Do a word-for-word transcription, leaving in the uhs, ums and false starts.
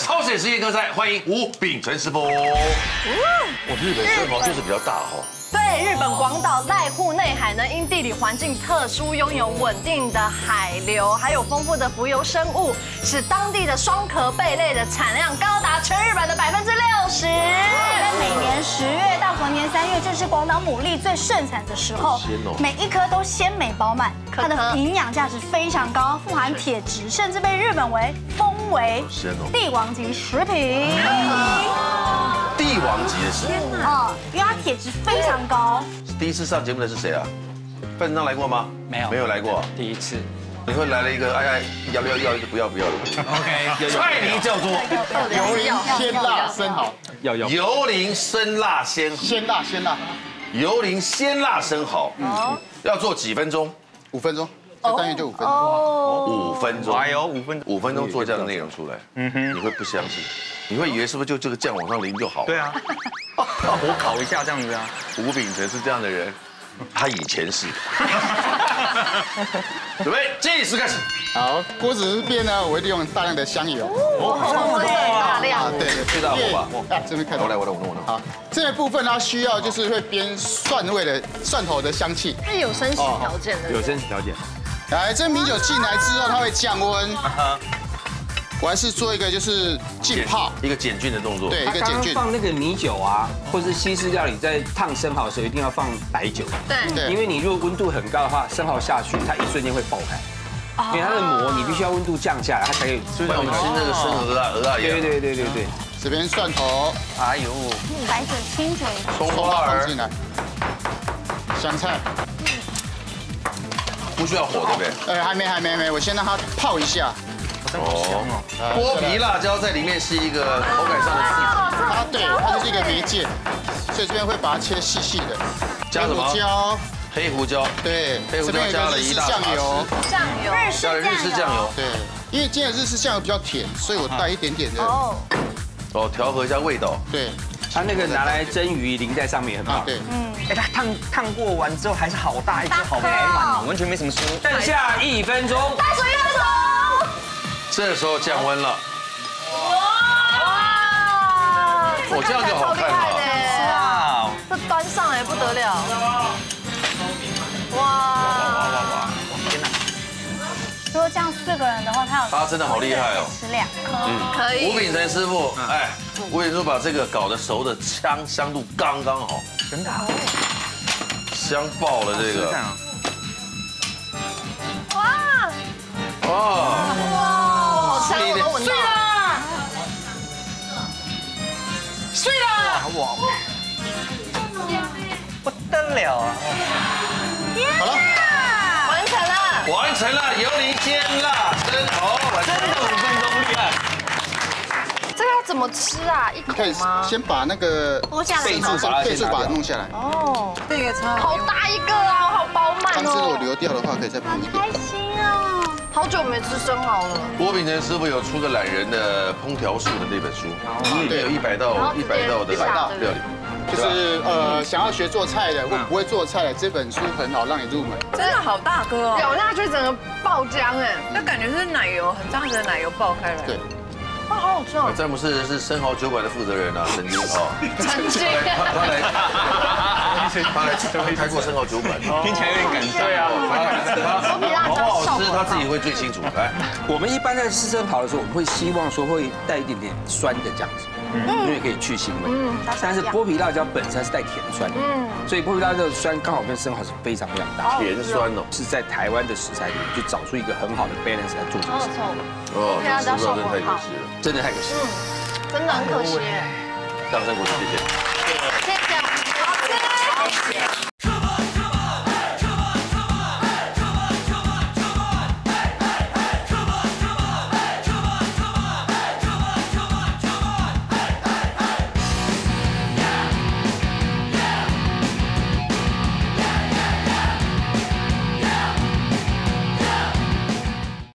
超水实验竞赛，欢迎吴秉承师傅。我日本规模就是比较大哈。对，日本广岛濑户内海呢，因地理环境特殊，拥有稳定的海流，还有丰富的浮游生物，使当地的双壳贝类的产量高达全日本的百分之六十。在每年十月到隔年三月，正是广岛牡蛎最盛产的时候，每一颗都鲜美饱满，它的营养价值非常高，富含铁质，甚至被日本为封为帝王级食品。帝王级的食品啊，因为它铁质非常高。第一次上节目的是谁啊？范振章来过吗？没有，没有来过。第一次。你会来了一个哎哎，要不要要一个不要不要的 ？OK， 菜名叫做油淋鲜辣生蚝。要要。油淋生辣鲜鲜辣鲜辣。油淋鲜辣生蚝。嗯。要做几分钟？五分钟。这单元就五分钟。五分钟。哎呦，五分五分钟做这样的内容出来，嗯哼，你会不相信。 你会以为是不是就这个酱往上淋就好？对啊，我烤一下这样子啊。吴秉承是这样的人，他以前是。准备计时开始。好，锅子这边呢，我会利用大量的香油。哦，大量啊，对，最大火吧。啊，这边开始。我来，我来，我弄我弄。好，这部分它需要就是会煸蒜味的蒜头的香气。是有升息条件的。有升息条件。来，这米酒进来之后，它会降温。 我还是做一个就是浸泡，一个减菌的动作。对，一个减菌。放那个米酒啊，或是西式料理，在烫生蚝的时候一定要放白酒。对，因为你如果温度很高的话，生蚝下去它一瞬间会爆开。因为它的膜，你必须要温度降下来，它才可以。所以我们吃那个生鹅啊，鹅啊也。对对对对对。这边蒜头，哎呦，白酒、清酒、葱花放进来，香菜。 不需要火对不对？哎，还没，还没，没，我先让它泡一下。哦，剥皮辣椒在里面是一个口感上的刺激，它对，它就是一个媒介，所以这边会把它切细细的。加什么？黑胡椒，黑胡椒，对，黑胡椒加了一大把。酱油，酱油，日式酱油，对，因为今天的日式酱油比较甜，所以我带一点点的。哦，哦，调和一下味道。对。 它那个拿来蒸鱼淋在上面很棒。对，嗯，哎，它烫烫过完之后还是好大一只，好饱满，完全没什么酥。等下一分钟，待水一分钟。这时候降温了。哇！我这样就好看了。这端上来不得了。哇！哇哇哇！天哪！如果这样四个人的话，他有他真的好厉害哦，吃两颗，嗯，可以。吴秉承师傅，哎。 我跟你说，把这个搞得熟的香香度刚刚好，真的，香爆了这个！哇！哦！哇！碎了！碎了！碎了！哇！不得了啊！好了，完成了！完成了！油淋鲜辣生蚝，真的五分钟，厉害！ 这个要怎么吃啊？一口吗？先把那个倍数把倍数把它弄下来。哦，这个超好大一个啊，好饱满哦。但是如果留掉的话，可以再补一点。好开心啊！好久没吃生蚝了。郭秉承师傅有出个懒人的烹调术的那本书，里面有一百道一百道的料理。 就是呃，想要学做菜的，或不会做菜的，这本书很好让你入门。真的好大哥哦，咬下去整个爆浆哎，那感觉是奶油，很扎实的奶油爆开来。对。 哇，好好吃哦！詹姆斯是生蚝酒馆的负责人啊，曾经哦，曾经他来，他来他开过生蚝酒馆，听起来有点感伤。对啊，好不好吃他自己会最清楚。来，我们一般在吃生蚝的时候，我们会希望说会带一点点酸的这样子，因为可以去腥味。嗯，但是剥皮辣椒本身是带甜酸的，嗯，所以剥皮辣椒的酸刚好跟生蚝是非常非常搭。甜酸哦，是在台湾的食材里面就找出一个很好的 balance 来做这个事情。哦，皮辣椒真的太可惜了。 真的太可惜了，真的很可惜。掌声鼓励，谢谢。